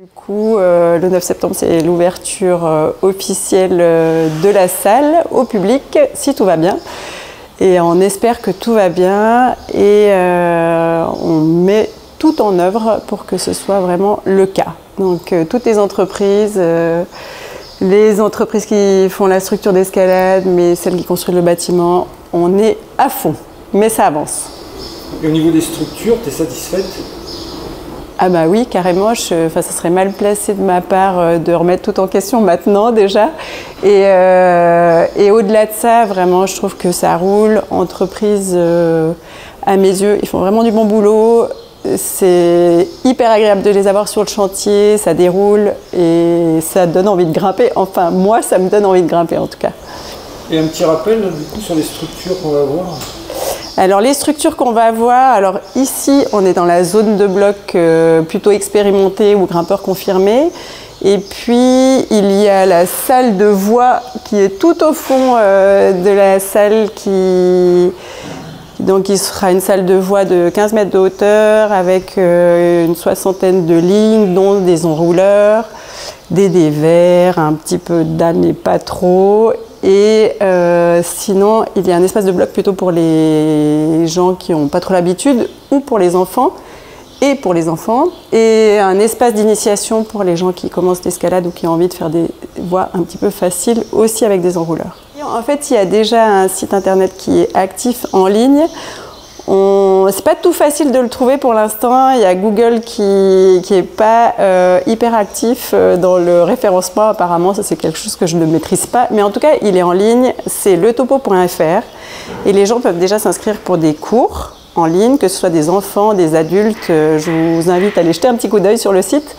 Du coup, le 9 septembre, c'est l'ouverture officielle de la salle au public, si tout va bien. Et on espère que tout va bien et on met tout en œuvre pour que ce soit vraiment le cas. Donc toutes les entreprises qui font la structure d'escalade, mais celles qui construisent le bâtiment, on est à fond, mais ça avance. Et au niveau des structures, tu es satisfaite ? Ah bah oui, carrément, ça serait mal placé de ma part de remettre tout en question maintenant déjà. Et au-delà de ça, vraiment, je trouve que ça roule. Entreprise, à mes yeux, ils font vraiment du bon boulot. C'est hyper agréable de les avoir sur le chantier, ça déroule et ça donne envie de grimper. Enfin, moi, ça me donne envie de grimper en tout cas. Et un petit rappel, du coup, sur les structures qu'on va voir ? Alors les structures qu'on va avoir, alors ici on est dans la zone de bloc plutôt expérimentée ou grimpeur confirmé. Et puis il y a la salle de voie qui est tout au fond de la salle qui sera une salle de voie de 15 mètres de hauteur avec une soixantaine de lignes, dont des enrouleurs, des dévers, un petit peu d'âne et pas trop. Et sinon, il y a un espace de bloc plutôt pour les gens qui n'ont pas trop l'habitude ou pour les enfants. Et un espace d'initiation pour les gens qui commencent l'escalade ou qui ont envie de faire des voies un petit peu faciles, aussi avec des enrouleurs. Et en fait, il y a déjà un site internet qui est actif en ligne. C'est pas tout facile de le trouver pour l'instant. Il y a Google qui est pas hyper actif dans le référencement apparemment. Ça c'est quelque chose que je ne maîtrise pas. Mais en tout cas, il est en ligne. C'est letopo.fr et les gens peuvent déjà s'inscrire pour des cours en ligne, que ce soit des enfants, des adultes. Je vous invite à aller jeter un petit coup d'œil sur le site.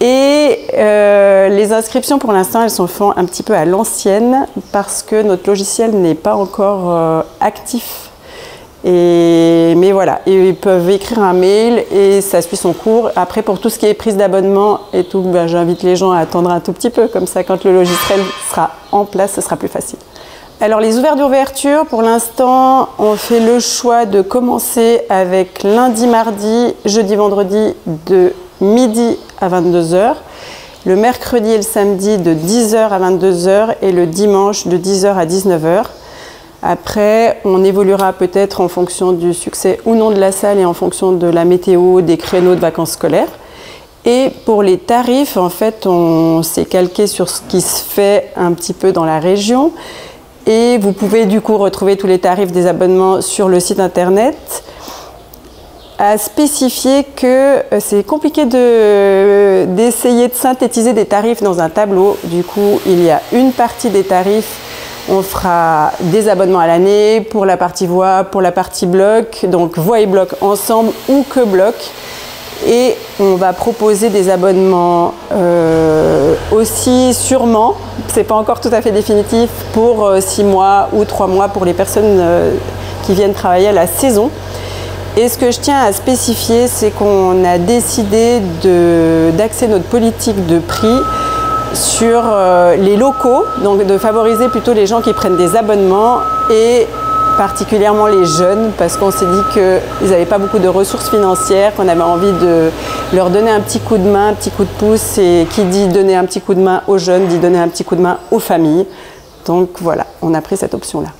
Et les inscriptions pour l'instant, elles sont faites un petit peu à l'ancienne parce que notre logiciel n'est pas encore actif. Mais voilà, ils peuvent écrire un mail et ça suit son cours. Après, pour tout ce qui est prise d'abonnement et tout, ben, j'invite les gens à attendre un tout petit peu. Comme ça, quand le logiciel sera en place, ce sera plus facile. Alors, les ouvertures, pour l'instant, on fait le choix de commencer avec lundi, mardi, jeudi, vendredi de midi à 22 h. Le mercredi et le samedi de 10 h à 22 h et le dimanche de 10 h à 19 h. Après, on évoluera peut-être en fonction du succès ou non de la salle et en fonction de la météo, des créneaux de vacances scolaires. Et pour les tarifs, en fait, on s'est calqué sur ce qui se fait un petit peu dans la région. Et vous pouvez du coup retrouver tous les tarifs des abonnements sur le site internet. À spécifier que c'est compliqué d'essayer de synthétiser des tarifs dans un tableau. Du coup, il y a une partie des tarifs. On fera des abonnements à l'année pour la partie voie, pour la partie bloc, donc voie et bloc ensemble ou que bloc. Et on va proposer des abonnements aussi sûrement, c'est pas encore tout à fait définitif, pour 6 mois ou 3 mois pour les personnes qui viennent travailler à la saison. Et ce que je tiens à spécifier, c'est qu'on a décidé d'axer notre politique de prix sur les locaux, donc de favoriser plutôt les gens qui prennent des abonnements et particulièrement les jeunes, parce qu'on s'est dit qu'ils n'avaient pas beaucoup de ressources financières, qu'on avait envie de leur donner un petit coup de main, un petit coup de pouce, et qui dit donner un petit coup de main aux jeunes, dit donner un petit coup de main aux familles. Donc voilà, on a pris cette option-là.